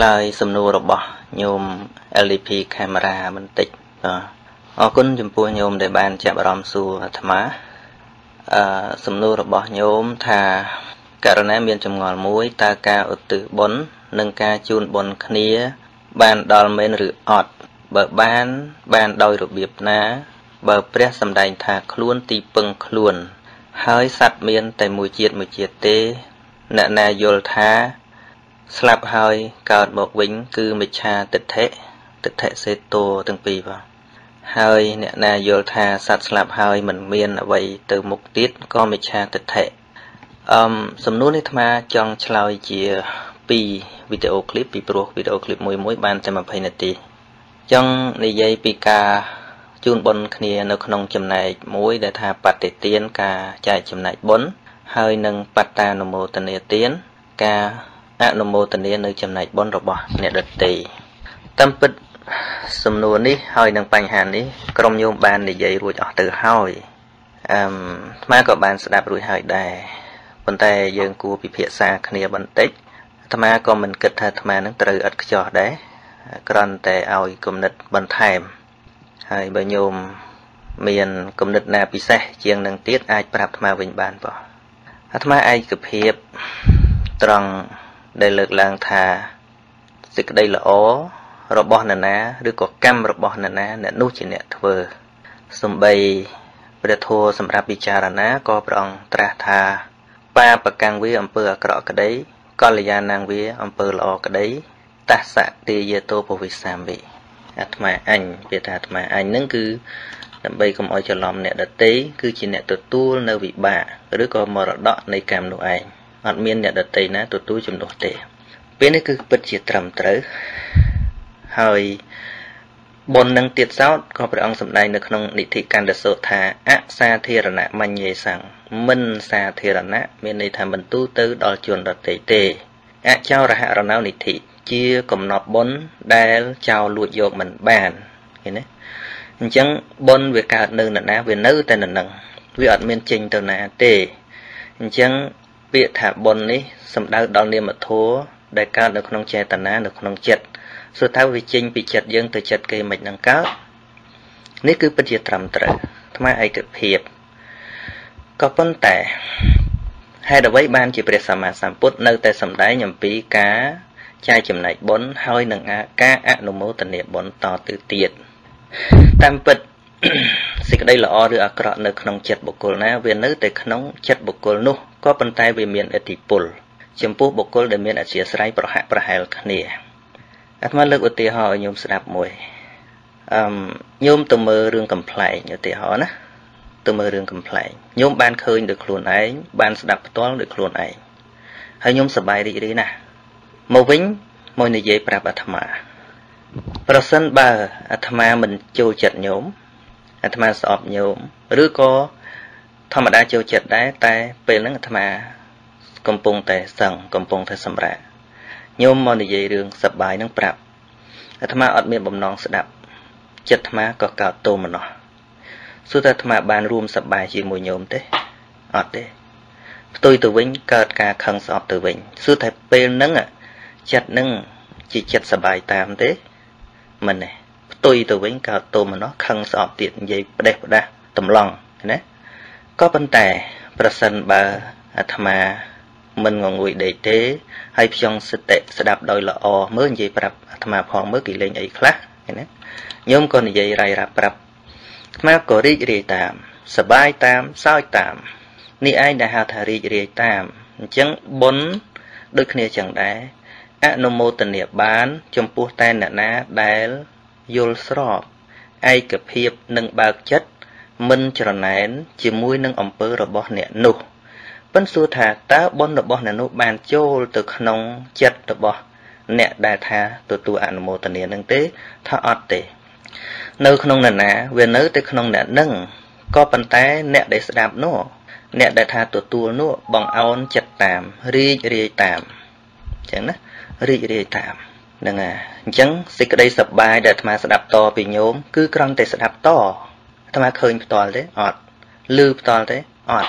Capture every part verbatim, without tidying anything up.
Lời xâm nụ rộp bỏ nhôm lờ đê pê camera bên tích. Ở cún chùm pua nhôm để bàn chạm rõm xu thầm á. Xâm nụ rộp bỏ nhôm thà cả rõn em biên chùm ngọt mũi ta ca ổ tử bốn nâng ca chun bốn khnia bàn đòl mến rửa ọt bờ bàn bàn đôi rụp biệp ná bờ prét xâm đành thà khluôn tì pâng khluôn hơi sạch miên tại mùi chiết mùi chiết tê nạ nà dôl thá slap hơi cào một vĩnh cứ mịch cha tịch thế tịch thế xê tô từng pì vào hơi nè na vô tha sát slap hơi mình miên ở vậy từ mục tiết có mịch cha tịch thế um sầm nút này thà chọn chơi chia pì video clip pì pro video clip mùi mùi ban tại mà phải nè tì chọn này dây pì ca chun bồn kia nó không chấm này mùi để thà bạt để tiến ca chạy chấm này bốn hơi nâng bạt ta nó mô tận tiến ca ác nô mô tình yên nơi chầm này bốn rộp bỏ nè đợt tì tâm bích xùm nua ní hơi nâng bành hàn ní công nhôm bàn để dây rùi cho từ hơi mà có bàn sẽ đạp rùi hơi đè vấn tay dương cua bị phía xa khnia bắn tích thầm mà có mình kịch thầm mà nâng từ ớt cho đấy còn tè oi công nịch bắn thèm hơi bởi nhôm miền công nịch nà bị xe chiêng nâng tiết ai bạp thầm mà bình bàn bỏ thầm mà ai cực hiếp tròn đây lực làng thà dịch đây là ó robot nè ná đưa có cam robot nè ná nè nút chỉ nè thưa sum bay về thua sum ra bị trả ná có bằng tra thà ba bậc càng với âm bờ cọ cái đấy con là gia nàng với âm bờ lò cái đấy ta sạ tì giờ tô bồi sàm bị mà anh về thà mà anh nâng cứ bay không ai cho lòng nè đặt tí cứ chỉ nè tụt tu nơi vị bà đứa con mờ đỏ này cam đồ anh hạt miên nhận đợt tây ná tụt túi chùm đột tệ bên ấy cứ bật chìa trầm tới hơi bồn nâng tiệt giáo có phải ông sầm này được không định thị can được sợ thà á xa thề là nã manh nhề sảng minh xa thề là nã bên này thà mình tu tư đòi chuồn đợt tây tệ á trao ra hạ là não định thị chia cùng nọ bồn đa trao luộc dột mình bàn thế đấy chẳng bồn về cả nương là ná về nữ tên là nương về hạt miên trình tên là tệ chẳng việc thả bồn ấy sầm đau đau niệm mà thua đại ca được không che tàn á được không chật số tháo vi chinh bị chật dương từ chật cây mạch năng cao nếu cứ bất diệt trầm trở tham ai cực hiệp có vấn đề hai đầu bấy ban chỉ biết sầm mà sầm put nơi tay sầm đáy nhầm pí cá chai chìm này bốn hơi nâng á cá á nụ mô tận niệm bốn to từ tiệt tam bịch xịt đây là ở được cọ nơi không chật bộc cồn á về nơi tay không chật bộc cồn nu có bàn tay về miền ở thị pol chấm phu bộc cồn để miền ở chia sài bờ hạ bờ hải này ắt mà lực ở tì họ nhôm sập mồi nhôm từ mờ đường cầm phẩy ở tì họ nè từ mờ đường cầm phẩy nhôm ban khơi được luồn ấy ban sập toán được luồn ấy hay nhôm sập bài đi đi nè màu vĩnh môi này dễ prab athma person ba athma mình châu chật nhôm athma sọp nhôm rứa co thầm đã châu chật đá tay bên nắng athma cầm bông tay sằng cầm bông tay sầm rạ nhôm mòn dây đường sập bài nâng bạp athma ọt miên bầm nòng sập đạp chật athma có cào tô mà nọ suốt athma bàn room sập bài chỉ mùi nhôm thế ọt thế tôi từ vĩnh cợt cả khăng sọp từ vĩnh suốt thầy bên nắng à chật nâng chỉ chật sập bài tam thế mình này tôi từ vĩnh cào tô mà nó khăng sọp tiện dây đẹp ra tầm lòng nè có vấn đề person bà athma mình ngồi ngồi để thế hay trong sự tệ sẽ đạp đôi là o mới như vậy mà phòng mới kỳ lên ấy khác nhóm con vậy rai rạp rạp mà có đi đi tạm sợ bay tạm sao tạm ni ai đã hào thả đi đi tạm chẳng bốn đôi khi chẳng đá anomo tình địa bán trong phu tay nạ ná đá yol srop ai cập hiệp nâng bạc chất mình trở nén chỉ mũi nâng ổng bơ rồi bỏ nẹ nụ vẫn xưa thà ta bốn đập bò nè nô bàn chôn từ khung chật đập bò nè đại thà từ từ ăn một tần nâng tế thà ọt tế nơi khung nè nè về nơi tới khung nè nâng có bàn tay nè để đạp nô nè đại thà từ từ nô bằng áo chật tạm ri ri tạm chẳng nè ri ri tạm nâng à chẳng xịt đây sập bài để tham gia đạp to bị nhôm cứ con để đạp to tham gia khơi to đấy ọt lư to đấy ọt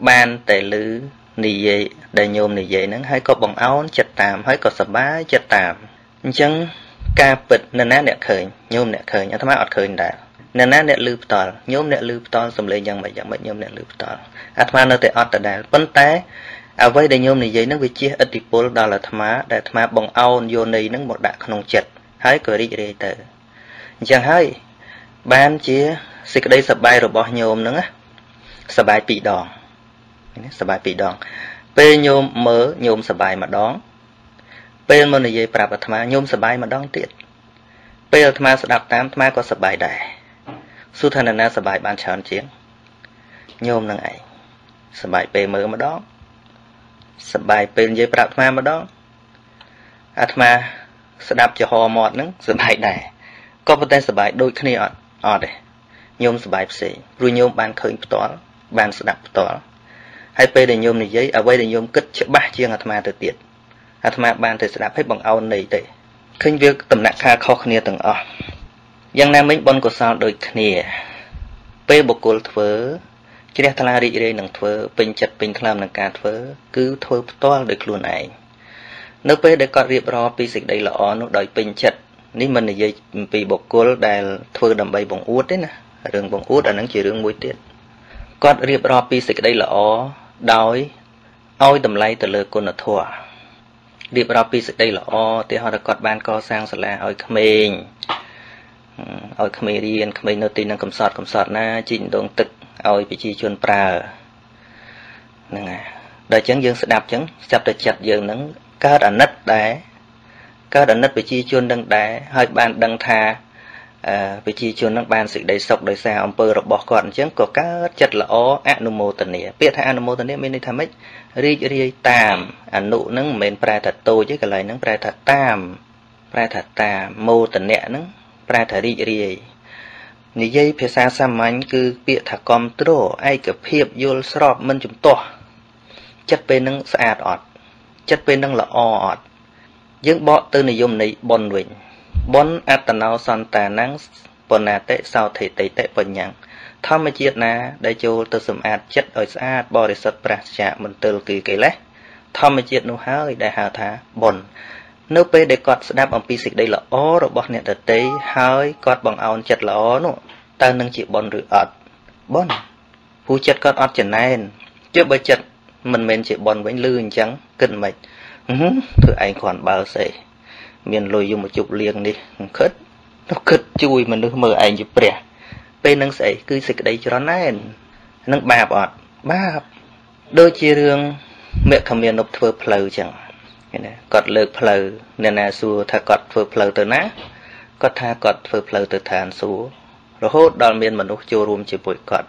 ban tệ lứ Nì dây, đầy nhôm nì dây nâng hơi có bóng áo chật tạm, hơi có sập bá chật tạm. Chẳng ca bật nên á nẹ khởi, nhôm nẹ khởi, nhá thầm áo khởi đại. Nên á nẹ lưu tỏa, nhôm nẹ lưu tỏa, xong lấy dân bởi dân bởi nhôm nẹ lưu tỏa. Á thầm nó tới ọt ở đại, bánh té. Á vây đầy nhôm nì dây nâng vì chia ít đi bố đó là thầm á, đại thầm á bóng áo vô nì nâng một đại khăn chật, hơi cửa đi dây tờ. Chẳng hơi, bán chia xích đây sập bay rồi bỏ nhôm nâng á, sập bay bị đòn. Sở bài bị đòn Pê nhôm mớ nhôm sở bài mà đón Pê mơ này dây bạp là thầm nhôm sở bài mà đón tiết Pê là thầm sở đạp tám thầm có sở bài đại Su thân là na sở bài bàn tròn chiến Nhôm năng ấy Sở bài pê mơ mà đón Sở bài pê dây bạp thầm mà đón A thầm sở đạp cho hò mọt nâng sở bài đại Có một tên sở bài đôi khăn này ọt Nhôm sở bài xế Rùi nhôm bàn khởi tỏa Bàn sở đạp tỏa Hãy phê để nhôm này giấy, ở đây để nhôm kết chữa bác chiêng hạt mà từ tiệt Hạt mà bạn thì sẽ đạp hết bằng áo này tệ Khinh việc tầm nạc khá khó khăn nha từng ọ Giang nam mình bọn của sao đôi khăn nha Phê bộ cổ thơ Chị đẹp thà la đi đây nâng thơ Bình chật bình khám nâng cá thơ Cứ thơ toa được luôn này Nếu phê để có riêng rõ phí xích đây là ọ nó đòi bình chật Nếu mình này giấy vì bộ cổ thơ đầm bay bóng út đấy nè Rừng bóng út ở nâng chỉ rừng mối tiết Có riêng rõ phí xích đây là ọ Đói, ôi tầm lấy từ lời con ở thua Điệp ra phí sức đây là ô, thì họ đã cọt bàn co sang sẽ là ôi khám mình Ôi khám mình riêng, khám mình nó tin là cầm sọt, cầm sọt na chinh đông tực Ôi bị chi chuôn prà Đời chấn dương sẽ đạp chấn, sắp đời chặt dương nắng Các đã nất đá Các đã nất bị chi chuôn đăng đá, hơi bàn đăng tha Bị chi chuôn nâng bàn sức đầy sọc đầy xa Ông bơ rộng bỏ gọn chấn của các chất là ô Anomo tần nế Biết hay anomo tần nế mình đi thầm ích Rí rí tàm Anh nụ nâng mình pra thật tô chứ cái lời nâng pra thật tàm Pra thật tàm Mô tần nế nâng Pra thật rí rí Nhi dây phía xa xa mạnh cứ biết thật con trô Ai cứ phiếp vô sọp mình chúng to Chất bên nâng xa ạt ọt Chất bên nâng là o ọt Dương bỏ tư này dùng này bọn vĩnh Bốn át tần áo son tà nắng Bọn nà tế sao thầy tế tế bọn nhắn Thông mà chiếc nà Đại chú tư xâm át chất ôi xa át Bò đi sợt bạc chạc mần tư kỳ kỳ lách Thông mà chiếc nụ hơi đại hào thá Bọn Nếu bê để cọt sẽ đáp ông bí xích đây là ố Rồi bọn nè tờ tế hơi Cọt bọn áo chất là ố nụ Ta nâng chị bọn rửa ọt Bọn Phú chất cọt ọt chẳng nền Chứ bởi chất Mình mình chị bọn bánh lư hình trắng Kinh mạch Thử anh khoản bao xe Mình lùi dùng một chút liền đi, khất Nó khất chui mà nó mơ anh dịp bẻ Bên nâng xảy cứ xịt đấy cho nó nền Nâng bạp ọt, bạp Đôi chia rương Mẹ khả miền nộp thơ phở chẳng Cọt lợt phở Nên là xua thả cọt phở phở tờ ná Cọt thả cọt phở phở tờ thàn xua Rồi hốt đoàn miền mà nó chô rùm chỉ bụi cọt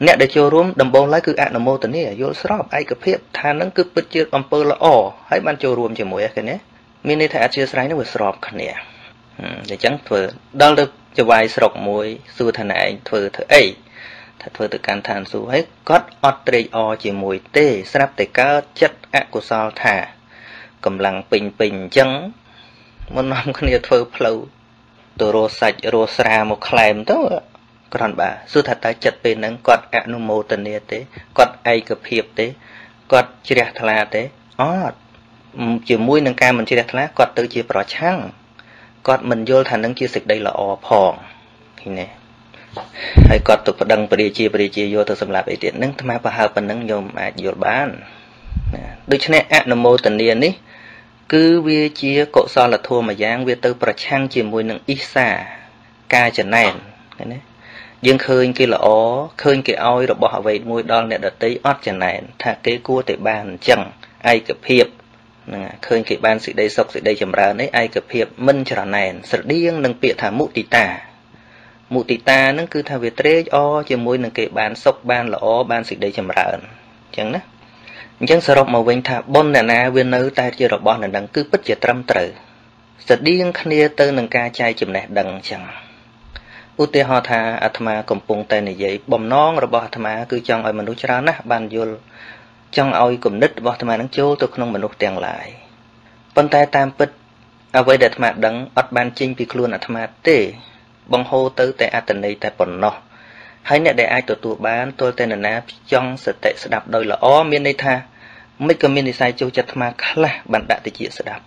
Nẹ để chô rùm đầm bông lái cứ ạ nà mô tờ nế Vô srop ai cứ phép thả nâng cứ bứt chiếc ôm bơ là ổ Hãy ban chô rùm chỉ mối Mình này thả chứa sẵn nó vừa sọp khả nè Để chẳng thử Đó là cho vài sọp mối Sư thả nãy thử thử ấy Thử thử càng thản sư hết Cót ọt trời ọ chỉ mùi tê Sắp tới cao chất ạ của sao thả Cầm lăng bình bình chấn Một năm khả nè thử phẩu Tù rô sạch rô sra một khảm tớ Còn bà sư thả ta chất bên nâng Cót ạ nụ mô tần nè tế Cót ai cập hiệp tế Cót chứa đẹp thả la tế ọt Chỉ mũi nâng ca mình chưa đặt lá Cọt tự chìa bỏ chăng Cọt mình vô thành nâng chìa xịt đây là ọ phòn Hãy cọt tụi bà đăng bà đi chìa bà đi chìa vô Tụi xâm lạp ý tiện nâng thầm bà hợp bà nâng nhôm ạ dùa bán Đôi chân này ạ nô mô tình điên ý Cứ viê chìa cậu so là thua mà giang Viê tư bỏ chăng chìa mũi nâng ít xa Ca chẳng này Dương khơi kia là ọ Khơi kia oi rồi bỏ về mũi đo Nè đợt tí ót chẳng này Thà kế cua tệ bàn chẳng Ai cập hiệp Khơi kỷ ban sự đây sọc sự đây chầm ra đấy Ai cập hiệp mân trở nền Sở điên nâng bịa thả mụ tì tà Mụ tì tà nâng cứ thả về trế o Chỉ môi nâng kỷ ban sọc ban là o Ban sự đây chầm ra chẳng ná Chẳng sở rộng màu vinh thả Bon nè nà viên nấu ta chưa rõ bọn nè đăng Cứ bích chìa trăm trở Sở điên khăn nê tơ nâng ca chai chùm nè đăng chẳng Ú tê ho thà Atma cầm bông tay nè dậy Bòm non rồi bỏ Atma cứ chong oi mà nút ra ná Ban vô Trong ôi cùng nít bỏ thầm nâng chô tôi không mở nốt tiền lại Bọn tay tam bích Ở với đại thầm đắng ọt bàn chinh vì khuôn ở thầm tế Bọn hô tới tại ạ tình này tại bọn nó Hãy nè đại ai tổ tụ bán tôi tên là nạp Trong sự tệ sẽ đạp đôi là ó miên đây tha mấy cái mình sai châu chặt mà khá là bạn đã tự chịu sự đạp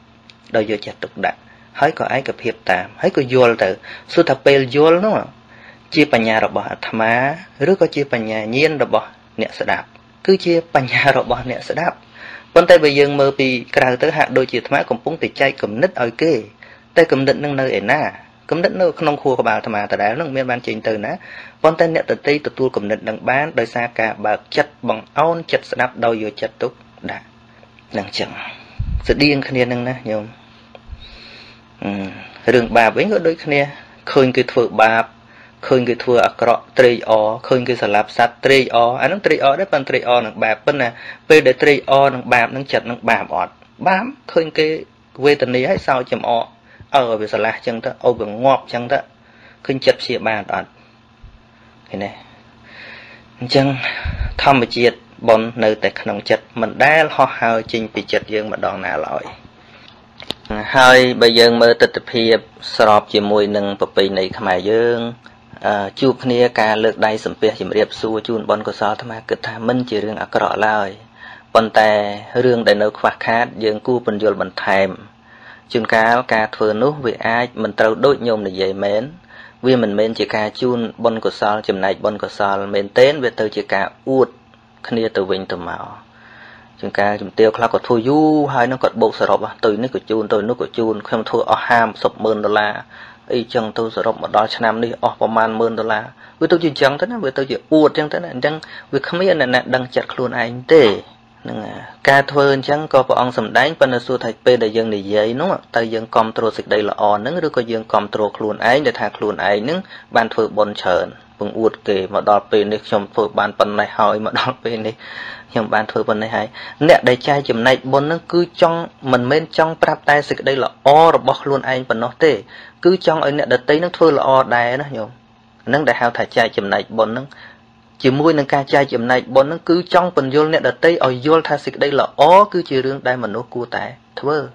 đòi vô chặt tục đạp hãy có ai gặp hiệp tạm hãy có vô tử số thập pel vô đúng không chia bàn nhà rồi bỏ tham á rứa có chia bàn nhà nhiên rồi bỏ nẹt sự đạp cứ chia bàn nhà rồi bỏ nẹt sự đạp vấn tay bây giờ mơ bị càng tới hạ đôi chia tham á cũng búng tịt chay cầm nứt ở kia tay cầm định nâng nơi ẻn na cầm định nơi không khu của bà tham á tại đá nâng miên ban trình từ ná vấn tay nẹt từ tây từ tu cầm định đằng bán đời xa cả bạc chặt bằng ôn chặt sự đạp đòi vô chặt tục đạp năng chừng sự điên khné nâng na nhiều rừng bà với người đôi khné khơi cái thợ bà khơi cái thua cọ trây ó khơi cái sả lạp sạt trây ó anh nó trây ó đấy pan trây ó nặng bạp bên nè về để trây ó nặng bạp nặng chặt nặng bạp ọt bám khơi cái quê tận lý hay sao chậm ó ở về sả lạp chẳng ta ô bằng ngọt chẳng ta khơi chặt xịa bà ọt thế này chẳng tham một chuyện bọn nơi tại nông chặt mình đã ho hào trình bị chặt dương mà đòn nà lội hai bây giờ mơ tịch hiệp sọp chỉ mùi nâng bập bì này khải dương chụp nia ca lược đai sẩm pia chỉ đẹp xua chun bon có sao tham à cực tham minh chỉ riêng ở cọ lời bon tè riêng đại nấu khoác khát dương cu bình dồi bình thèm chun cá ca thừa nốt vì ai mình trâu đôi nhôm để dày mến vì mình mến chỉ ca chun bon có sao chìm này bon có sao mến tên về từ chỉ ca uất nia từ vinh từ mạo chúng ta chúng tiêu là có thua du hai nó còn bộ sờ rộng từ nước của chun tôi nước của chun không thua ở ham sập mơn đô la y chang tôi sờ rộng một đôi năm đi ở vào màn mơn đô la với tôi chuyện chẳng thế này với tôi chuyện uột chẳng thế này chẳng việc không biết là nè đang chặt luôn anh tê nên là ca thôi chẳng có bọn ông sầm đánh bên là xu thạch p để dân để dây đúng không tại dân control dịch đây là on nữa đứa có dân control luôn ấy để thạc luôn ấy nữa ban thua bồn chởn vùng uột kề mà đòi p này trong thua ban phần này hỏi mà đòi p này nhưng bạn thưa bên này hay nè đại trai chìm này bốn nó cứ trong mình bên trong prap tay sự đây là o rồi bọc luôn anh vẫn nó tê cứ trong ấy nè đợt tây nó thưa là o đài nó nhiều nâng đại hào thải trai chìm này bốn nó chỉ mui nâng ca trai chìm này bốn nó cứ trong phần vô nè đợt tây ở vô thay sự đây là o cứ chỉ riêng đây mà nó cua tại thưa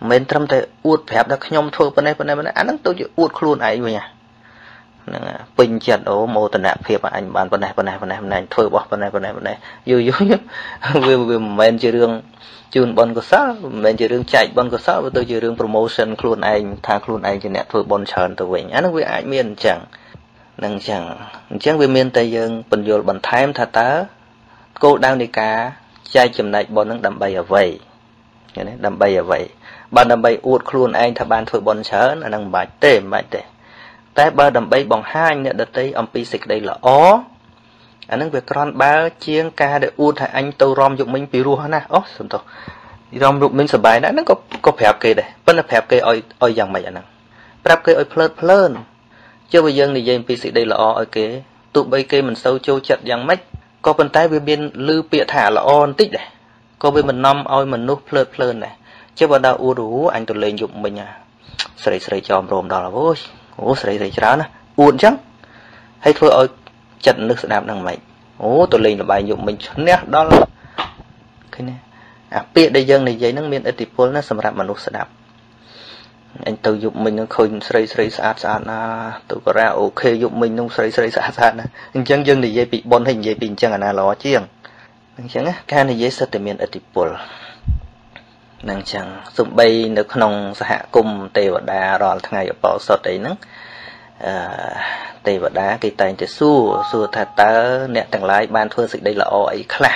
mình trong tay uột phép đã nhom thưa bên này bên này bên này anh đang tôi chỉ uột luôn ấy vậy nhỉ bình chặt ố mô tình nạp hiệp anh bạn bên này bên này bên này bên này thôi bỏ bên này bên này bên này vui vui vui mình chơi đường chun bon có sao mình chơi đường chạy bon có sao tôi chơi đường promotion luôn anh tha luôn anh trên nẹt thôi bon chờn tôi vậy anh với ai miền chẳng năng chẳng chẳng với miền tây dương bình vô bình thái em tha tá cô đang đi cá trai chìm này bon đang đầm bay ở vậy đầm bay ở vậy bạn đầm bay uột luôn anh tha ban thôi bon chờn là đang bạch tê bạch tê tại ba đầm bay bằng hai anh đã tới ông pi xịt đây là ó anh nói về con ba chiên ca để u thầy anh tàu rom dụng mình piru hả na ó xong rồi rom dụng mình sờ bài đã nó có có phẹp kê đây vẫn là phẹp kê oi oi dằng mày vậy nè phẹp kê oi plơn plơn chưa bây giờ thì dây pi xịt đây là ó ok tụ bay kê mình sâu châu chặt dằng mách có bên tay bên biên lư pịa thả là on tích này có bên mình năm oi mình nút plơn plơn này chưa bao đâu u đủ anh tụi lên dụng mình à sợi sợi chòm rồm đó là vui ủa sợi sợi cháo nè uốn chắc hay thôi ơi chặt nước sạt đang mạnh ủa tôi lên là bài dụng mình nè đó là cái này à pịa đây dân này giấy nước miền etipol nó sầm rạp mà nước sạt anh tự dụng mình nó khơi sợi sợi sạt sạt à tôi có ra ok dụng mình nung sợi sợi sạt sạt nè anh chẳng dân này giấy bị bón hình giấy bình chẳng là ló chiêng anh chẳng á cái này giấy sạt từ miền etipol năng chẳng dùng bay nước nông xã cùng tây và đá rồi thằng ngày ở bảo sọt đấy nắng tây và đá cây tay thì xua xua thật ta nẹt thằng lái ban phương sự đây là o ấy khá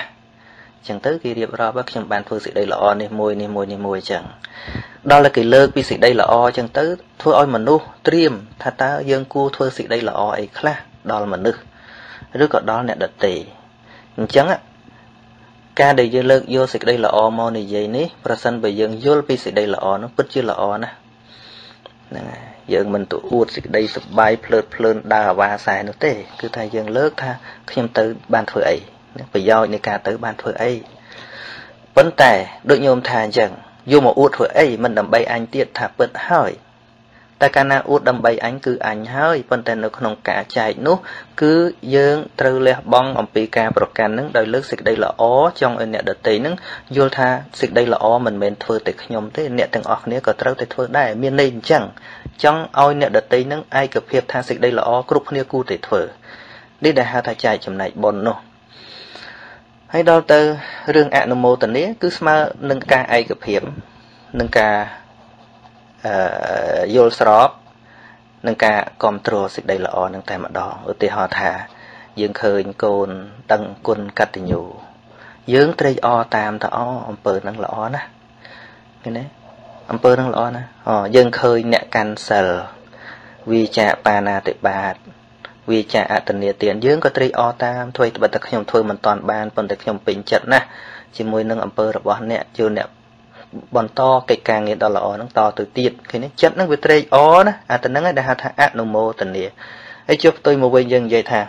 chẳng tới cái điểm ra bác chẳng ban phương sự đây là o này môi này môi này môi chẳng đó là cái lơ vì sự đây là o chẳng tới thôi oi mà nu trim thật ta dương cu thôi sự đây là o ấy khá đó là mà nữ rất có đó nẹt đợt tỷ chẳng á ca để dân lực vô sịch đây là o mô này dây ní và sân bởi dân vô pi sịch đây là o nó bất chứ là o nè dân mình tụ uột sịch đây sụp bay plợt plơn đà và xài nó tê cứ thay dân lớp tha khi em tới ban thử ấy bởi do những ca tới ban thử ấy vấn tẻ đội nhôm thà chẳng vô một uột thử ấy mình đầm bay anh tiện thả bật hỏi ta ca na uột đầm bay anh cứ anh hỏi vấn tẻ nó không cả chạy nút cứ dương trừ lẹ bong ông pika bọc can nứng đời lướt xịt đây là ó trong anh nẹt đợt tây nứng vô tha xịt đây là ó mình mình thưa tịch nhom thế nẹt từng ọt nĩa có trâu tịch thưa đại miên lên chẳng trong oi nẹt đợt tây nứng ai cập hiệp tha xịt đây là ó cục nĩa cu tịch thưa đi đại hà thà chạy chậm này bồn nô Hay đó từ rừng ạc nông mô tần lý cứ mà nâng ca ai gặp hiểm nâng ca dô srop nâng ca control xích đầy lọ nâng tay mặt đó ở tì hòa thả dương khơi côn tăng quân cắt tình nhu dương trây o tam ta o ông pơ nâng lọ ná cái này ông pơ nâng lọ ná ờ dương khơi nẹ cancel vi chạ pana tệ bạt vì chả tận địa tiền dưỡng có tri o tam thôi bật đặc nhom thôi mình toàn ban bật đặc nhom bình chật nè chỉ môi nâng ẩm pơ là bọn nè chưa nè bọn to cây càng nghe đó là o nâng to từ tiệt khi nó chật nâng với tri o nè à tận nâng đã hạt hạ ác nông mô tận địa ấy chụp tôi một bên dân dây thà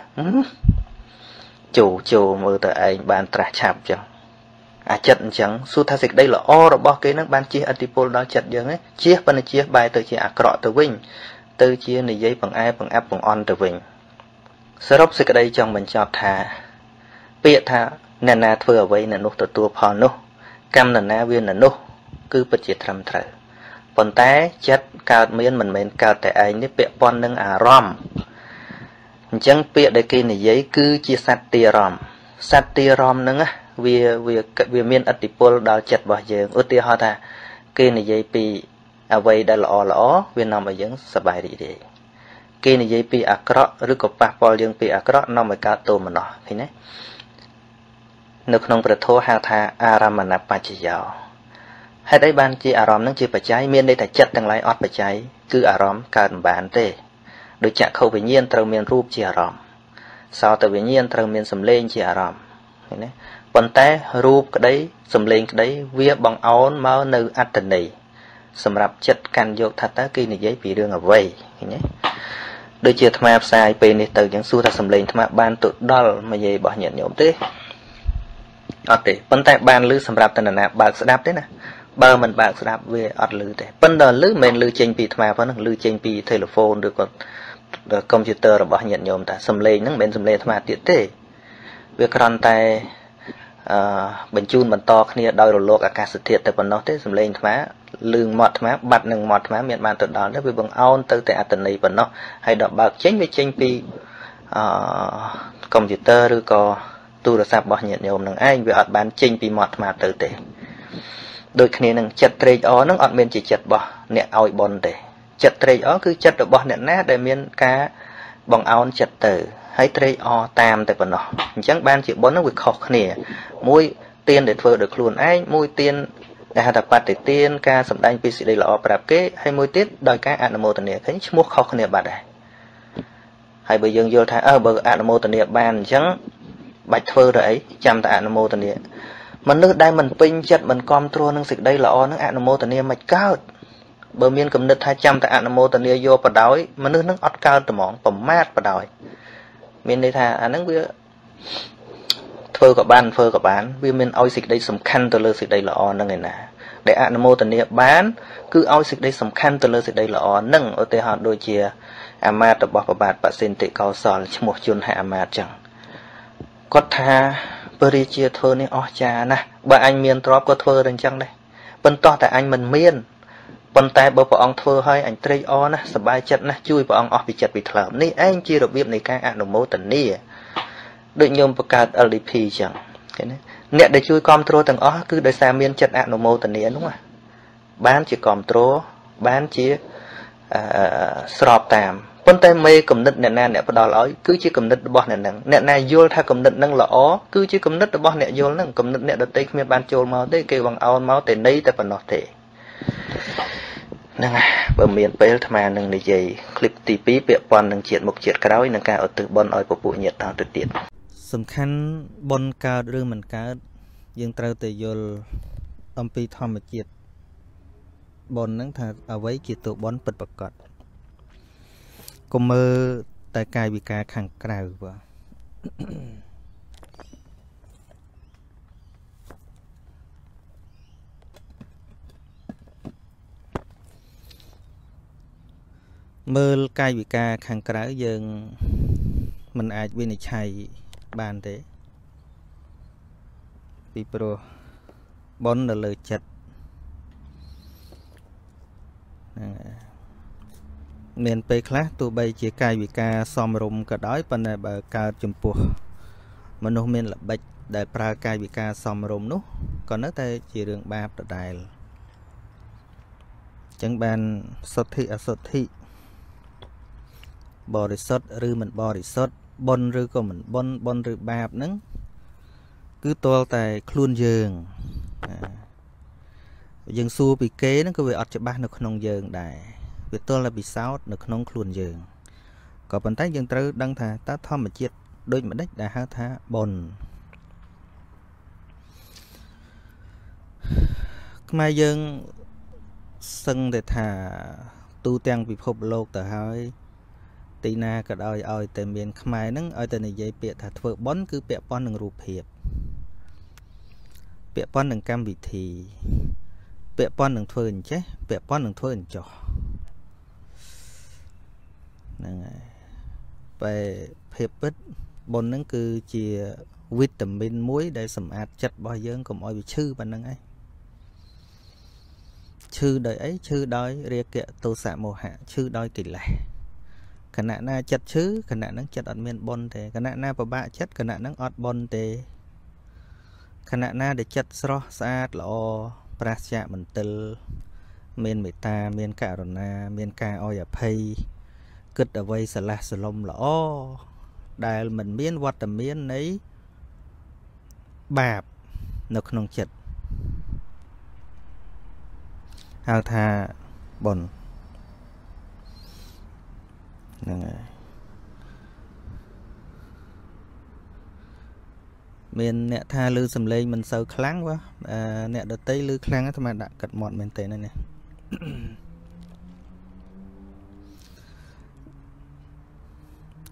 chủ chủ mơ tờ anh bàn trả chạp chẳng à chật chẳng su tha dịch đây là o rồi bỏ cái nâng ban chia antipol đó chật dân ấy chia bên này chia bài từ chia ác rọ từ vinh từ chia này dây bằng ai bằng áp bằng on từ vinh sở rốc sẽ đây trong mình cho thà biết thà nè nà thưa ở vậy nè nô tự tua phò nô cam nè nà viên nè nô cứ bật chìa thầm thở còn té chết cao miên mình mình cao tại ai nếp bẹ pon nâng à rom chẳng bịa đây kia này giấy cứ chia sát tia rom sát tia rom nâng á vì vì vì miên atipol đó chặt bỏ giường út tia ho thà kia này giấy pi à vậy đã lọ lọ viên nằm ở giường sợ bài đi đi kia này dây pi acro rước cột ba pol dương pi acro nằm ở cả tù mà nọ thế này nước nông bờ thô hàng tha aramana pachiao hay đấy ban chi aram nâng chi phải cháy miên đây là chặt đang lái ót phải cháy cứ aram cần bàn tê đối chạm khâu về nhiên trâu miên rup chi aram sau từ về nhiên trâu miên sầm lên chi aram thế này còn té rup cái đấy sầm lên cái đấy vía bằng áo máu nữ atani sầm rập chặt can vô thật á kia này dây pi đường ở vây thế này đôi chia tham áp sai pin này từ những xu ta sầm lên tham áp ban tụt đo mà về bỏ nhận nhổm thế, ọt thế, vấn tại ban lư sầm rạp tận là bạc sẽ đáp thế nè, bờ mình bạc sẽ đáp về ọt lư thế, vấn đòn lư mình lư trên pì tham áp vẫn lư trên pì telephone được còn computer là bỏ nhận nhổm ta sầm lên những bên sầm lên tham áp tiệt thế, việc còn tại bình chun bình to kia đôi đồ lô cả cả sự thiệt tại phần nó thế sầm lên tham áp lương mọt má bật nừng mọt má miền bàn tận đó nó bị bằng ôn từ tại tận này vẫn nó hay đọc bạc chính với chính pi computer rồi có tu là sạp bỏ nhiệt nhiều nằng anh về ở bán chính pi mọt má từ tệ đôi khi nằng chặt tre ó nằng ở miền chỉ chặt bỏ nẹt ao bồn tệ chặt tre ó cứ chặt được bỏ nẹt nát để miền cá bằng ôn chặt từ hay tre ó tam tại vẫn nó chẳng ban chỉ bốn nó bị khóc nè môi tiền để phơi được luôn anh môi tiền đại hạt bát để tiền ca sầm đan pc đây là ở bạc kế hay môi tiết đòi ca anh mô tận địa thấy mua khó khăn địa bạc này hay bây giờ vô thái ở bờ anh mô tận địa bàn trắng bạch phơ đấy chạm tại anh mô tận địa mình nước đây mình pin chặt mình control năng dịch đây là o nước anh mô tận địa mạch cao bờ miền cầm nước thái chạm tại anh mô tận địa vô bờ đói mình nước nước ót cao từ mỏng bầm mát bờ đói miền đây thà anh nước bia phơ cả ban phơ cả bán vì mình ao dịch đây sầm khăn từ lơ dịch đây là o nâng này nè để anh mô tận địa bán cứ ao dịch đây sầm khăn từ lơ dịch đây là o nâng ở tây họ đôi chia amat tập bọc cả bạn bạn xin tị cao sòn một chun hạ amat chẳng có tha bơi chia thơ này o cha nè bà anh miên drop có thơ đằng chăng đây bên to tại anh mình miên bên tai bờ vợ ông thơ hơi anh tây o nè sờ bài chật nè chui vợ ông o bị chật bị thở ní anh chia được việc này cái anh mô tận địa đội nhôm bậc cao lờ đê pê chẳng cái này nè để chui control tầng ó cứ đời xa miên chặt anh mô tận địa đúng không bán chỉ control bán chỉ sọp tạm vấn tay mê cầm nứt nè nè nè phải đòi lỗi cứ chỉ cầm nứt bỏ nè nè nè nè vô tha cầm nứt nâng lõ cứ chỉ cầm nứt bỏ nè vô nâng cầm nứt nè đợt tây miên ban trôi máu tây kêu bằng ao máu tây nấy tây phần nọ tệ năng bờ miền tây mà năng này dày clip tivi bẹ pon năng chuyện một chuyện cái đó năng cả ở từ bon ở của bụi nhiệt tao từ tiện sầm khăn bon cao đưa mình cá dương trâu từ vô âm pi thom một chuyện bon năng thà ở với chuyện tụ bon bật bật cọt cùng mơ tại cài bị cá khẳng cào vợ mơ cài bị cá khẳng cào dần mình ai bên này chạy bàn thế đi pro bon là lời chặt nên bây khá tụi bây chỉ cài vì ca xóm rung cả đói phần này bà cao chùm phù mà nó mình là bạch Đại pra cai bị ca xong rôm nút còn nó ta chỉ đường ba đợt đại chẳng bàn sốt thị ở sốt thị bò rì sốt rư mình bò rì sốt bon rư của mình bon bon rư ba nắng cứ to tại khuôn giường giường xu bị kế nó cứ về ọt cho ba được nông giường đại về to là bị sáu được nông khuôn giường có bản tách giường trư đăng thà ta thom mà chết đôi mà đách đại ha thà bon mai dân sân để thả tu trang bị phục lột từ hơi tì na cả đời ơi từ miền khmer nắng ơi từ này dây bịa thả thợ bón cứ bịa bón đừng rụp hiệp bịa bón đừng cam vị thì bịa bón đừng thưa hình chết bịa bón đừng thưa hình trò về hiệp ít bón nắng cứ chia vitamin muối để sẩm ạt chất bao dân cùng oi bị chư bạn nắng ấy chư đời ấy chư đời ria kệ tu xạ mồ hạ chư đời kỳ lạ khả năng na chật chứ khả năng chật ở miền bon thế khả năng na bà bạ chất khả năng ọt bon thế khả năng na để chật sro xa lọ prasya mình từ miền mì ta miền cả rồi na miền cả oi ở pay cứt ở vây sờ lông lọ đài mình miền vật ở miền ấy bạp nó không chật hào thà bồn miền nẹt tha lư sầm lên mình sờ kháng quá à, nẹt đợt tây lư kháng thôi mà đã cật mọt mình tệ này nè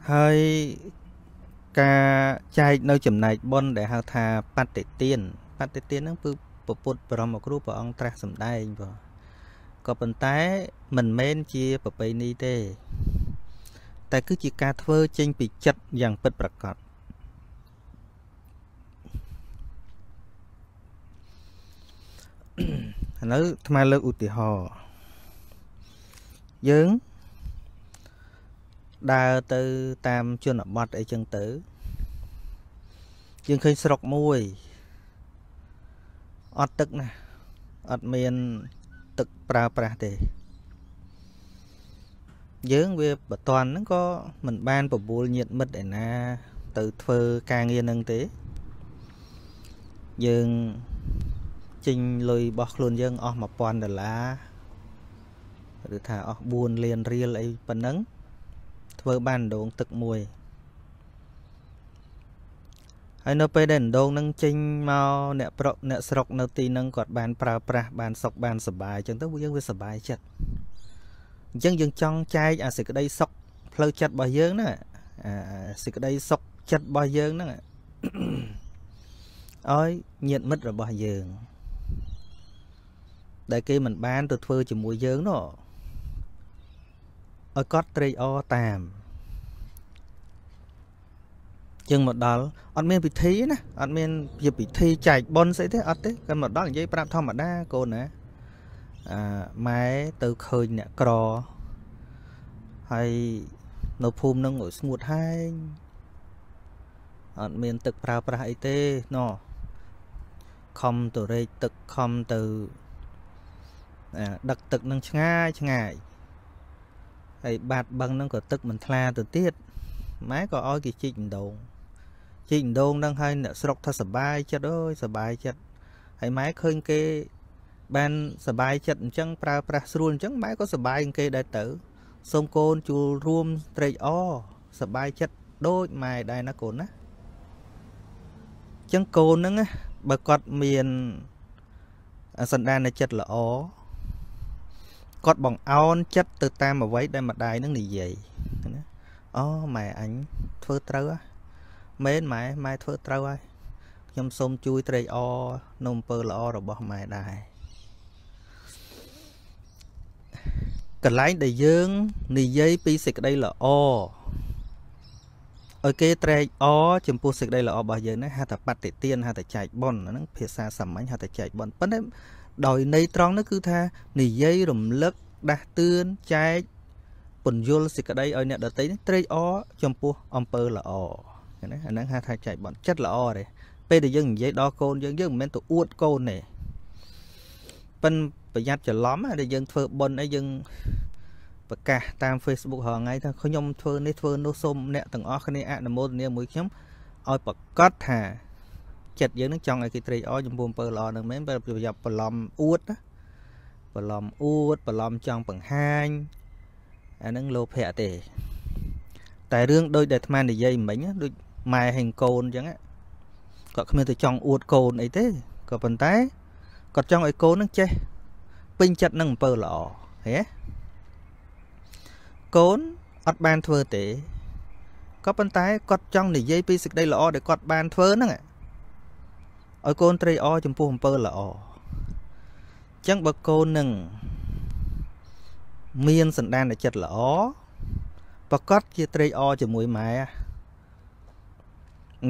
hơi ca trai nơi chấm này bồn để hào thà pát tệ tiền pát tệ tiền nó cứ bột bầm một group ông tra sầm đai vào có phần tái mình men chia bờ bay ni tê tại cứ chỉ ca thơ trên bị chật dạng bật bạc cọt nói thay lời ưu tiên họ dướng đào từ tam chuyên ở bọt ở chân tử nhưng khi sọc môi ọt tức nè ọt miền tức pra pra thế dưỡng về toàn nó có mình ban bộ bùa nhiệt mật để na từ phơ ca nghiên nâng tế dương trình lùi bọc luôn dương ọt mà toàn là rồi thả ọt buồn liền ria lấy phần nấng phơ ban đồn tức mùi hay nó phải đền đôn nâng chinh mau nẹ pro nẹ sọc nợ tì nâng quạt bàn pra pra bàn sọc bàn sờ bài chẳng tới vui với sờ bài chật dân dân trong chai à xịt cái đây sọc phơi chật bao dương đó à xịt cái đây sọc chật bao dương đó ơi nhiệt mất rồi bao dương đại kia mình bán từ phơi chỉ mua dương đó ơi cót tre o tàm nhưng một đó ăn miên bị thí nè ăn miên giờ bị thi chạy bon sẽ thế ăn thế còn một đó là dây pram thom mà đa cô nè à, máy từ khơi nè cò hay nộp phum nâng ngồi một hai ăn miên từ pram pram ấy thế nọ không từ đây từ không từ à, đặc từ nâng ngay ngay hay bạt bằng nâng có từ mình tha từ tiết máy có oi cái chỉnh đồn chỉnh đồn đang hay nè sọc thật sờ bài chật ơi sờ bài chật hay máy khơi cái ban sờ bài chật chẳng pra pra luôn chẳng máy có sờ bài cái đại tử sông côn chùa ruom tre o sờ bài chật đôi mày đại nó cồn á chẳng cồn nữa á bà cọt miền sân đan này chật là ó cọt bằng on chật từ ta mà váy đây mà đại nó nỉ vậy ó mày ảnh thưa trâu á mến mày mày thưa trâu ai nhom xôm chui trầy o nôm pơ là o rồi bỏ mày đài cả lái đầy dương nì dây pi xịt đây là o ở kia trầy o chấm pu xịt đây là o bao giờ nó hai tập bát tị tiên hai tập chạy bon nó phía xa sầm ảnh hai tập chạy bon bất đấy đòi nay tròn nó cứ tha nì dây rụm lấp đa tươn chạy bồn vô xịt ở đây ở nhà đợt tới trầy o chấm pu ông pơ là o cái này anh đang hai thay chạy bọn chất là o này Bây giờ dân dây đo côn dân dân mình tụ uất côn này, bên bây giờ trở lóm để dân thưa bên ấy dân và cả tam Facebook họ ngay thôi, khôi nhom thưa nấy thưa nô xôm nẹt từng ở cái này à, nằm môn này mũi chấm, oi bật cất hà, chật dân nó chọn cái cây oi chấm bùn bờ lò, đừng mấy bây giờ dập bờ lòm uất á, bờ lòm uất bờ lòm chọn bằng hai, anh đang lô phẹt để, tại riêng đôi đẹp man để dây mình đôi mài hành côn chẳng á. Còn mình từ trong uột cồn ấy thế, còn phần tái, còn trong ấy cồn nó che, pin chặt nâng bờ lọ, thế, cồn, cọt ban thưa tệ, có phần tái, cọt trong để dây pi sực đây lọ để cọt ban thưa nó ngại, ở cồn tây o chấm phù bờ lọ, chẳng bậc cồn nâng, miên sần đan để chặt lọ, và cọt chia tây o chấm mũi mái.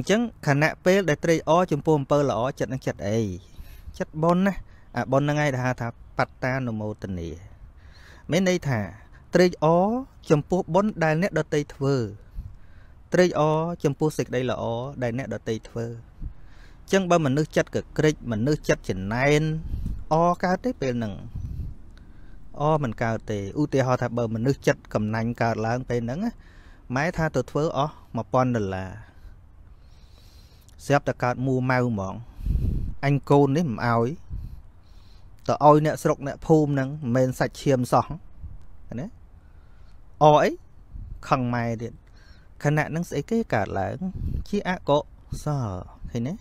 Chẳng khả nạ phê để trây o chùm phùm phơ là o chất năng chất ấy chất bon á, à bon năng ai đã thả bạch ta nô mô tình nì mấy nay thả trây o chùm phùm bon đài nét đợt tây thơ trây o chùm phùm xịt đây là o đài nét đợt tây thơ chẳng bao mình nước chất cực kịch mình nước chất chỉnh nain o cao tế phê nâng o mình cao tế ưu tế ho thả bờ mình nước chất cầm nành cao lãng phê nâng á máy tha tụt phơ o mà bon đợt là xếp ta cát mua mau mỏng anh côn đấy mà ao ấy tờ oi nè sọc nè phum nè men sạch chiêm sòng đấy oi khăng mai điện khả nạn năng sẽ cái cả là chi ạ cọ sợ thế nè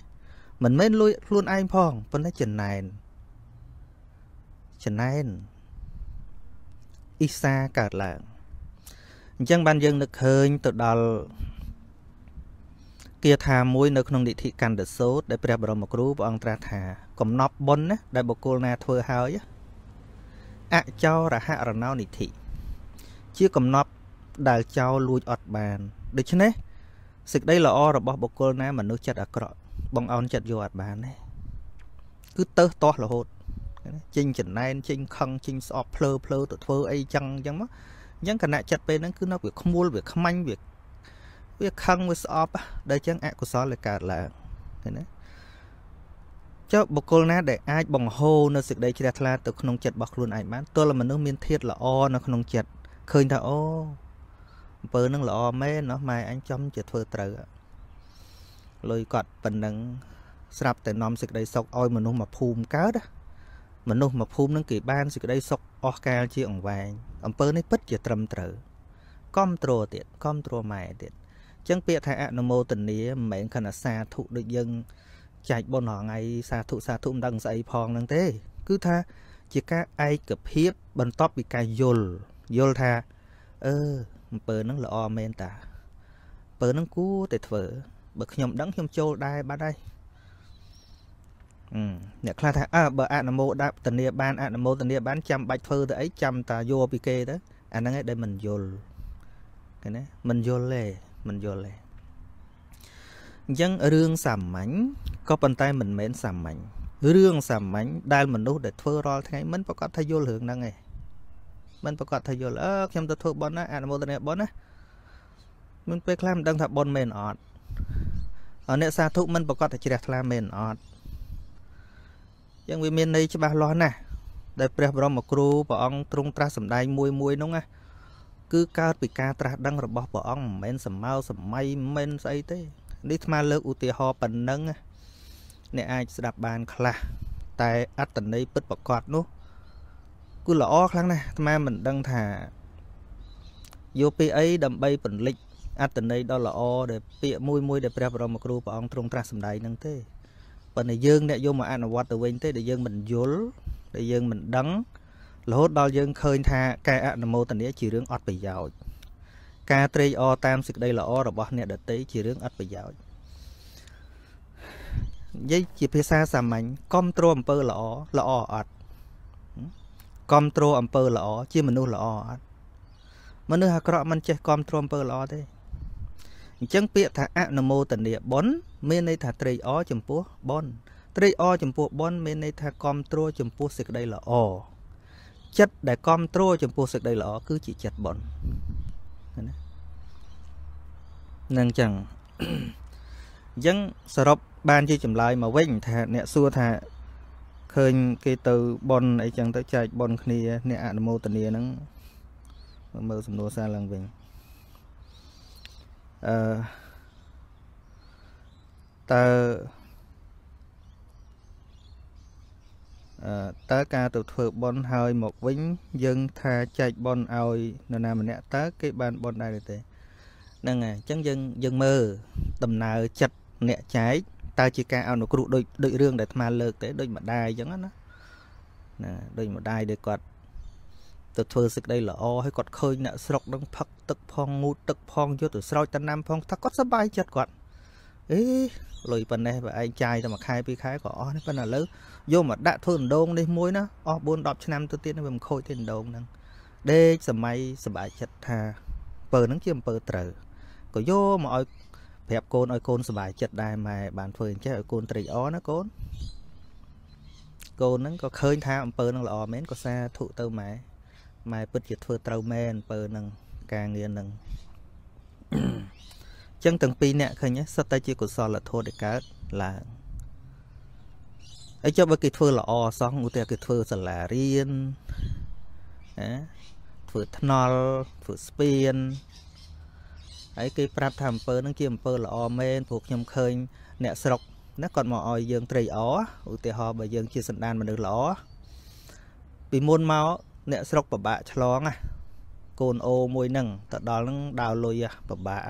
mình men lui luôn anh phong vẫn thấy trần này trần này isa cả là chẳng ban dân được hơi tờ đào kia thà môi nơi không địa thị cản được số để bè bờ một group ông tra thà cầm nắp bún đấy đại bộ cô na thưa hơi á ạ cho là hạ là não địa thị chưa cầm nắp đại cho lui ọt bàn được chứ đấy sực đây là o là bỏ bộ cô na mà nước chặt ở cọ bằng on chặt vô ọt bàn đấy cứ tơ to là hột chinh chỉnh này chinh khăng chinh sọp plơ plơ tụt thưa ấy chăng chăng mất những cái nạ chặt bên nó cứ nó việc không mua việc không anh việc việc khăn với shop đây chẳng ạ của shop là cả là thế này cho bọc cô na để ai bằng hô nó sực đây chỉ đặt là từ không chặt bọc luôn ảnh bán tôi là mình nó miên thiết là o nó không chặt khơi thà o bờ nó là o mấy nó mai anh chăm chặt phơi trời lời cọt phần nắng sập từ nòng sực đây sọc oi mình nó mà phùm cá đó mình nó mà phùm nó kỳ ban sực đây sọc o cao chi ổng vàng ẩm bờ nó bứt chặt trầm trời control tiệt control mày tiệt chẳng biết thầy ạ nó mô tình ní mấy khả năng xa thụ được dân chạy bọn họ ngay xa thụ xa thụ đăng dạy phong năng thế cứ tha chỉ các ai cập hiếp bần tóc bị cài dồn dồn tha ơ bờ nắng lọ men ta bờ nắng cú tệ thở bậc nhầm đắng nhầm châu đai ba đây nè khai thác à bờ ạ nó mô đáp tình ní ban ạ nó mô tình ní bán trăm bạch phơ đấy trăm ta vô bị kê đó anh ấy đây mình dồn cái này mình dồn lề mình vô lệ dân rương sàm mảnh có bàn tay mình mến sàm mảnh rương sàm mảnh đai mình đâu để thưa rồi thấy mình phải có thay vô lượng năng này mình phải có thay vô lỡ xem tôi thưa bọn nó ăn một tuần này bọn á mình phải làm đang thập bọn mền ọt ở nơi xa thụ mình phải có thể chỉ đặt làm mền ọt dân vì miền này cho bà lo nè để bè bờ một crew bọn ông trung tra sầm đai mui mui đúng không cứ cao bị ca tra đăng rồi bỏ bỏ ông men sầm mau sầm may men say thế đi mà lơ u tia ho bẩn nâng nè ai sẽ đạp bàn khla tại ắt tận đây bứt bọc cọt nốt cứ là o khăng này mà mình đăng thả vô pi ấy đầm bay bẩn lịch ắt tận đây đó là o để pịa mui mui để bẹp rồi một group ông trung tra sầm đáy nâng thế bẩn này dương nè vô mà ăn ở water wing thế để dương mình dối để dương mình đắng lốt đo dân khơi tha cái ạ mô tình nghĩa chỉ riêng ọt bị giàu ca tri o tam sực đây là o rồi bỏ nè đợt tí chỉ riêng ọt bị giàu giấy chỉ phía xa sầm mạnh control amper là o là o ọt control amper là o chứ mình nuôi là o ọt mình nuôi hạt cọ mình chơi control amper là o thế chẳng biết thà ạ mô tình nghĩa bốn miền đây thà tri o chấm pú bốn tri o chấm pú bốn miền đây thà control chấm pú sực đây là o chất để control trong bộ sực đây lọ cứ chỉ chặt bọn nâng chẳng dân sở rộp ban chi chậm lại mà vinh thà nè xua thà khơi cái từ bon ấy chẳng tới chạy bon khi nè ăn mô tần nè nắng mơ sầm đồ xa làng vinh ta ta ca từ thừa bon hơi một vĩnh dân thà chạy bon oi nè nè nè ta cái ban bon này để năng à chẳng dân dân mơ tầm nào chặt nè trái ta chỉ ca ao nó cụ đôi đôi riêng để mà lược để đôi mặt đai giống đó nè đôi mặt đai để quạt từ thừa sực đây là o hay quạt khơi nè sọc đóng phật tức phong ngu tức phong vô từ soi tân nam phong ta có sắp bay chặt quạt ấy lời phần này và anh trai ra mà khai pi khai có o nó là lớn vô mà đã thôn đông đi muối nó o buôn đọp cho nam tôi tiên nó bầm khôi tiền đông năng đê sờ máy sờ bãi chặt thà bờ nắng chiêm bờ trời có vô mà ơi phép côn ơi côn sờ bãi chặt đài mà bàn phơi chắc ơi côn trì ó nó côn côn nó có khơi tha ông bờ năng là o mến có xa thụ tơ mày mày bứt chặt phơi trâu men bờ năng càng nghiền năng chân từng pi nè khơi nhé sắp tay chia của so là thua để cá là ấy cho bất kỳ thưa là o xong ngủ tiệc kỳ thưa là riêng á thưa thanol thưa spin ấy cái prap tham pơ nó kia pơ là o men thuộc nhom khơi nẹt sọc nó còn mọi dương trầy ó ngủ tiệc họ bởi dương chia sân đan mà được lỏ vì môn máu nẹt sọc bà bạ chlo ngay cồn ô môi nằng tận đó nó đào lôi à bà bạ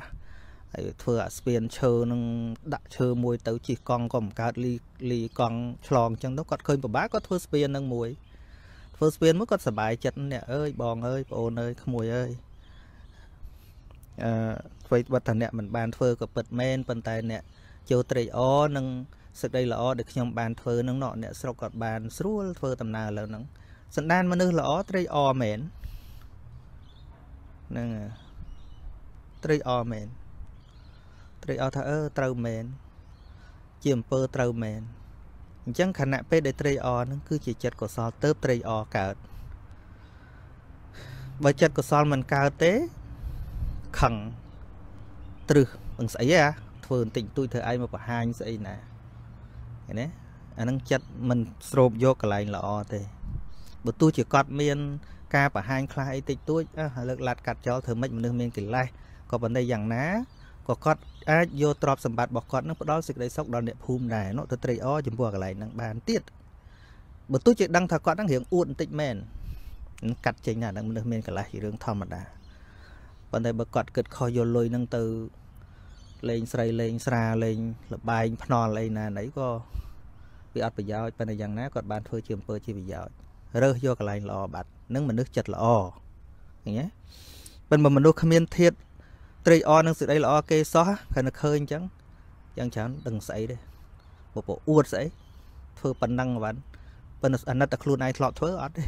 thưa spin chơi nâng đặt chơi môi tới chỉ con còn cả ly ly con tròn chẳng nó còn khơi của bác có thưa spin nâng mùi thưa spin mới có sờ bài chặt nè ơi bòn ơi bồn ơi mùi ơi vậy vật thần nè mình bàn thưa của bật men bàn tay nè chiều trời ó nâng sự đây là ó được nhom bàn thưa nâng nọ nè sau còn bàn sưu thưa tầm nào là nâng sẵn đan mà nâng là ó trời ó mền nâng trời ó mền trời ở thở trâu mền chiêm pơ trâu mền chẳng khả năng để trời ở nó cứ chỉ chật của sao tớp trời ở cả bởi chật của sao mình cao tế khẳng trừ bằng sấy à thường tỉnh tôi thở ai mà có hai sấy nè cái đấy anh chật mình sụp vô cái lại là o thế bởi tôi chỉ cọt miên ca và hai khai tịch tôi lực lạt cắt cho thử mệnh mình miên kỷ lai có vấn đề rằng ná có con ai vô trọp sầm bạt bọc con nó đó xịt đấy sóc đòn đẹp hùm này nó tới trời o chấm bùa cái này năng bàn tiết bữa tôi chỉ đăng thà con đang hiển uốn tịnh men cắt chỉnh nhà đang men cái này chỉ riêng thầm mà đã vấn đề bờ cọt cực kho vô lôi năng từ lên sài lên xa lên lập bài non lên là nấy co bị ắt bị giỏi vấn đề rằng ná còn bàn phơi chiêm phơi chỉ bị giỏi rơi vô cái này lò bạt nâng mà nước chật là o nhé bên mà mình đâu không thiết trời o năng sự đây là ok xóa khả năng khơi chẳng chẳng chẳng đừng xảy đây một bộ uất xảy thưa phần năng vẫn phần anh ta luôn ai lọt thưa ở đây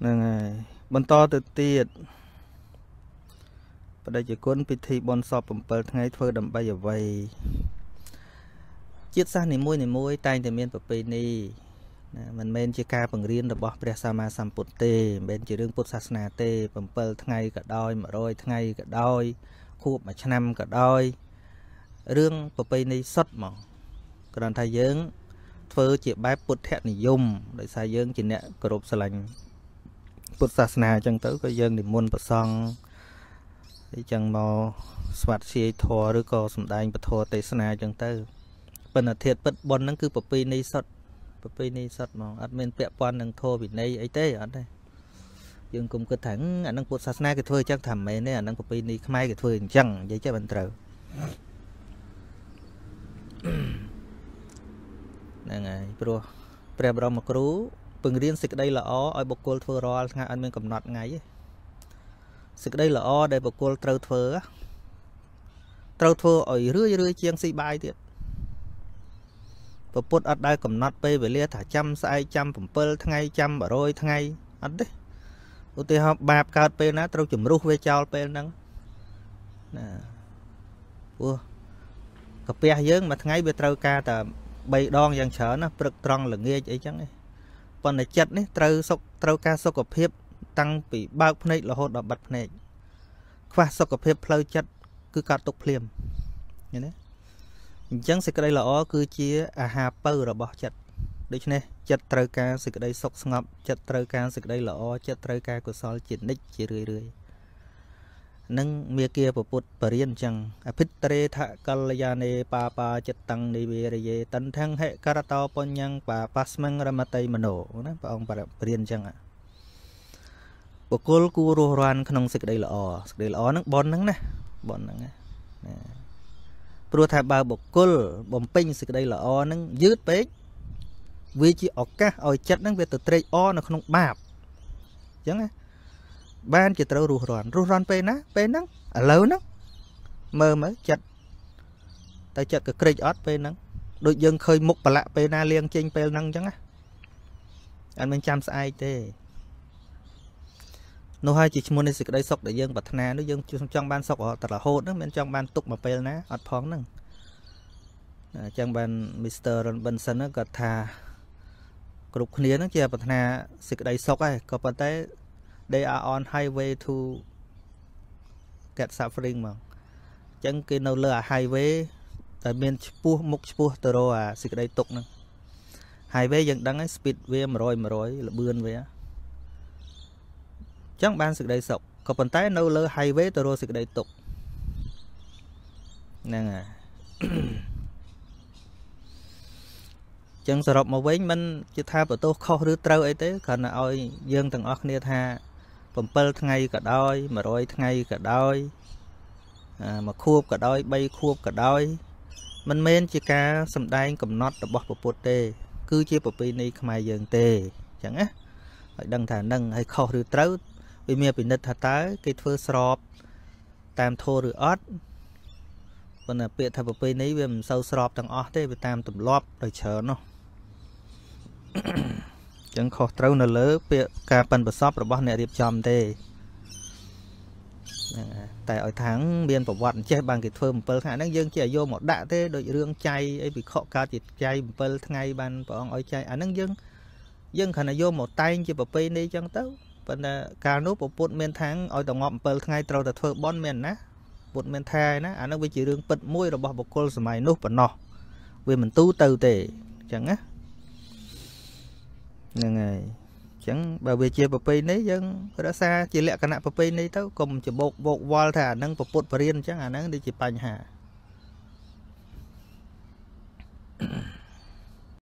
này bên to từ tiệt và đây chỉ cuốn bị thi bon so bẩm bờ ngay thôi đầm bay giờ vậy chiết xa này môi này môi tay thì miên bập này mình men chỉ ca bằng riêng là bỏ presama samputte bên chỉ riêng putasnate bẩm bờ ngay cả đôi mà rồi ngay cả đôi khu mà năm cả đôi riêng bập này sót mà còn thay dướng phơi chỉ bái put thẹn này dùng để sai dướng chỉ nè cột sành putasna chẳng tới cái dướng thì muôn bờ song chẳng mau soạt xe thò rồi có sủng đai bật thò tây sơn chẳng tới bên ở thiệt bật bon nó cứ bập pin đi sọt bập pin đi sọt mà admin bẹo quan đang thò bị này ấy thế ở đây dương cùng cứ thẳng anh đang bột sơn cái thôi chắc thầm mấy này anh đang bập pin đi mai cái thôi chẳng vậy chứ bình thường này này pro pre pro mà cứu từng riêng xịt đây là ó ở bọc cột thua rồi ngay admin cầm nọt ngay sự đây là o đây bậc cô trâu thơ trâu thơ ở rưỡi rưỡi chiang si bài tiệt bậc put ở đây cầm nát pe về lia thả trăm sai trăm phẩm pearl thay trăm bảo rồi thay ăn đấy ưu tiên họ bạp cát pe nát trâu chìm rú về chào pe nắng nè ua cặp pe dưỡng mà thay về trâu ca tạm bay đong giang chở nó bực tròn là nghe vậy chẳng ấy còn là chật đấy trâu sọc trâu ca sọc cọp hiệp tăng bị bao phơi là hột đỏ bật phơi khoa sọc cọp hiệp phơi chật cứ cắt tục phềm như thế chẳng sẽ cái đây là ó cứ chia à hà pơ rồi bỏ chật đấy cho nên chật trâu ca sẽ cái đây sọc ngập chật trâu ca sẽ cái đây là ó chật trâu ca của soi chỉ đích chỉ rười rưỡi nâng mía kia của Phật bà riêng chẳng Apittre thạ kalyane papa chất tăng ni viriye tấn thăng hệ karata ponyang pa pasmang ramatay mano bà ông bà riêng chẳng ạ của cô cô rô roan khăn ông sực đây là o sực đây là o nâng bon nâng nè bon nâng nè pro thạ bà bộc cô bom ping sực đây là o nâng dứt bếch vì chỉ ọc cá ỏi chất nâng về từ tre o nó không bạp chẳng á ban chỉ trâu rùa ròn rùa ròn pe ná pe nắng à lâu nắng mơ mới chật tại chật cái cây ót pe nắng đội dân khơi mục và lạ pe na liêng trên pe nắng chẳng á anh bên chăm sai thế nô hai chỉ muốn đi xịt đây sọc để dân bật na nó dân trong ban sọc họ thật là hốt đó bên trong ban tục mà pe ná ót phóng nưng trong ban mister Robinson nó gật thà cục khía nó chia bật na xịt đây sọc ấy có bật tới they are on highway to get suffering mà chẳng cái nô lơ highway tại miền phu mục phu từ rồi à xịt đây tục nè highway dân đăng ấy speedway mà rồi mà rồi là bươn vậy á chẳng ban xịt đây sọc có phần tái nô lơ highway từ rồi xịt đây tục nè à chẳng sợ rộng mà với mình chỉ tha bởi tôi khó rứa trâu ấy thế còn là ôi dương thằng ốc nia tha bầm pơ ngay cả đôi mà rồi ngay cả đôi à, mà khuôn cả đôi bay khuôn cả đôi mình men chỉ ca sầm đai cầm nót là bọt bọt bọt tê cứ chỉ bọt pin này khai dương tê chẳng á đăng thả đăng hay khó rứa trâu vì mẹ bị nứt thả tới cái phơ sọp tam thô rứa ớt còn là bịa thả bọt pin này vì mình sâu sọp thằng ốc thế vì tam tụm lọp rồi chờ nó chẳng khó trâu nó lỡ việc cả phần bờ sọp rồi bọn này điệp chòm thế tại ở tháng biên bảo vận chơi bằng cái phơm bờ thả năng dương chơi vô một đạ thế đội rương chay ấy bị khó cao thịt chay bờ ngay bàn bọn ở chay à năng dương dương khả năng vô một tay chơi bờ pê đi chẳng tấu phần là cà nốt của bốn miền tháng ở tổng ngọn bờ ngay trâu là phơm bon miền á bốn miền thay á à nó bị chỉ rương bật mũi rồi bỏ bọc cô rồi mày nốt bẩn nọ vì mình tu từ tệ chẳng á này chẳng bà về chia papi nấy dân đã xa chia lẹ cái nạp papi nấy tao cùng chỉ bột bột wall thà nâng bột bột riêng chẳng à nâng đi chỉ bành hà